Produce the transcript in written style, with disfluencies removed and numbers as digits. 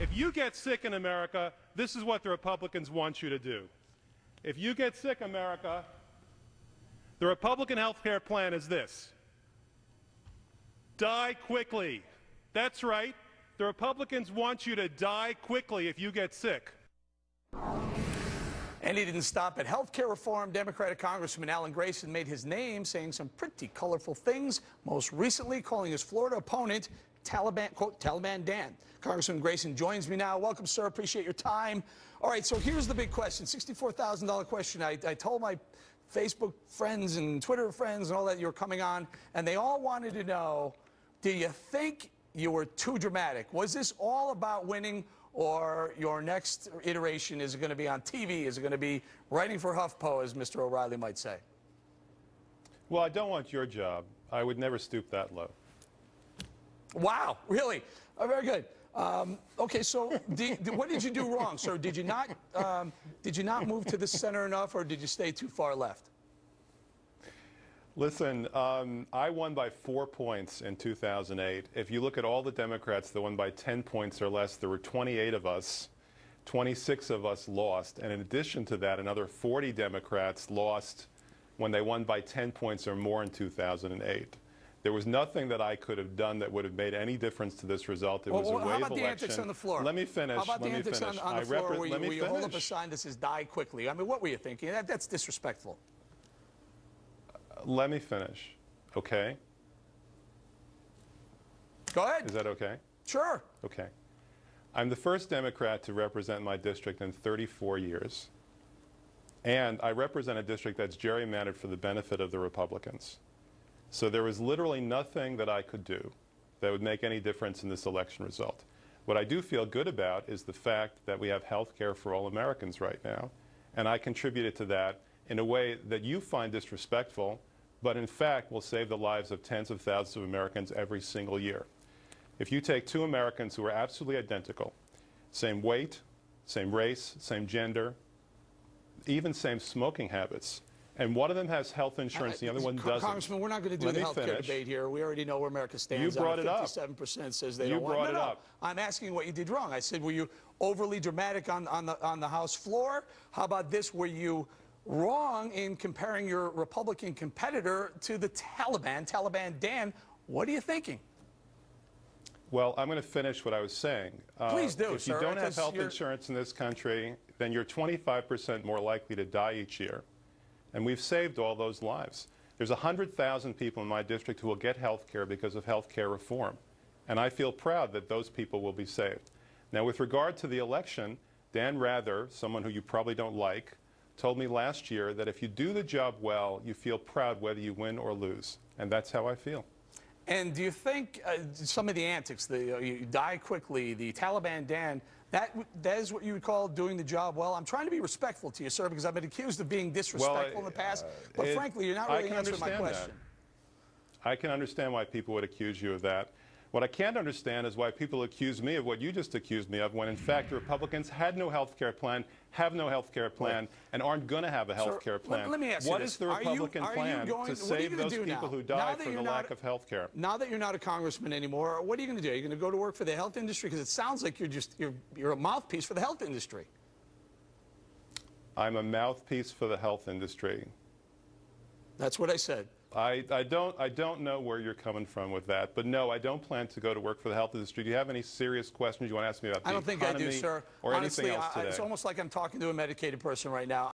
If you get sick in America, this is what the Republicans want you to do. If you get sick, America, the Republican health care plan is this: die quickly. That's right. The Republicans want you to die quickly if you get sick. And he didn't stop at health care reform. Democratic Congressman Alan Grayson made his name saying some pretty colorful things, most recently calling his Florida opponent Taliban, quote, Taliban Dan. Congressman Grayson joins me now. Welcome, sir. Appreciate your time. All right, so here's the big question, $64,000 question. I told my Facebook friends and Twitter friends and all that you were coming on, and they all wanted to know, do you think you were too dramatic? Was this all about winning, or your next iteration, is it going to be on TV? Is it going to be writing for HuffPo, as Mr. O'Reilly might say? Well, I don't want your job. I would never stoop that low. Wow, really? Oh, very good. Okay, so what did you do wrong, sir? Did you not move to the center enough, or did you stay too far left? Listen, I won by 4 points in 2008. If you look at all the Democrats that won by 10 points or less, there were 28 of us. 26 of us lost. And in addition to that, another 40 Democrats lost when they won by 10 points or more in 2008. There was nothing that I could have done that would have made any difference to this result. It was a wave election. How about the antics on the floor? Let me finish. How about the antics on the floor where you hold up a sign that says die quickly? I mean, what were you thinking? That's disrespectful. Let me finish, okay? Go ahead. Is that okay? Sure. Okay. I'm the first Democrat to represent my district in 34 years, and I represent a district that's gerrymandered for the benefit of the Republicans. So there was literally nothing that I could do that would make any difference in this election result. What I do feel good about is the fact that we have health care for all Americans right now, and I contributed to that in a way that you find disrespectful, but in fact will save the lives of tens of thousands of Americans every single year. If you take two Americans who are absolutely identical, same weight, same race, same gender, even same smoking habits, and one of them has health insurance, the other one doesn't. Congressman, we're not going to do the health care debate here. We already know where America stands. You brought it up. 57% says they don't want it. You brought it up. I'm asking what you did wrong. I said, were you overly dramatic on the House floor? How about this? Were you wrong in comparing your Republican competitor to the Taliban? Taliban Dan, what are you thinking? Well, I'm going to finish what I was saying. Please do, If you don't have health insurance in this country, then you're 25% more likely to die each year. And we've saved all those lives. There's 100,000 people in my district who will get health care because of health care reform. And I feel proud that those people will be saved. Now, with regard to the election, Dan Rather, someone who you probably don't like, told me last year that if you do the job well, you feel proud whether you win or lose. And that's how I feel. And do you think some of the antics, you die quickly, the Taliban Dan, that is what you would call doing the job well? I'm trying to be respectful to you, sir, because I've been accused of being disrespectful in the past. But frankly, you're not really answering my question. I can understand why people would accuse you of that. What I can't understand is why people accuse me of what you just accused me of, when in fact the Republicans had no health care plan, have no health care plan, and aren't going to have a health care plan. Let me ask you this. What is the Republican plan to save those people who die from the lack of health care? Now that you're not a congressman anymore, what are you going to do? Are you going to go to work for the health industry? Because it sounds like you're a mouthpiece for the health industry. I'm a mouthpiece for the health industry. That's what I said. I don't know where you're coming from with that, but no, I don't plan to go to work for the health industry. Do you have any serious questions you want to ask me about the economy? I don't think I do, sir. Or honestly, anything else today? It's almost like I'm talking to a medicated person right now.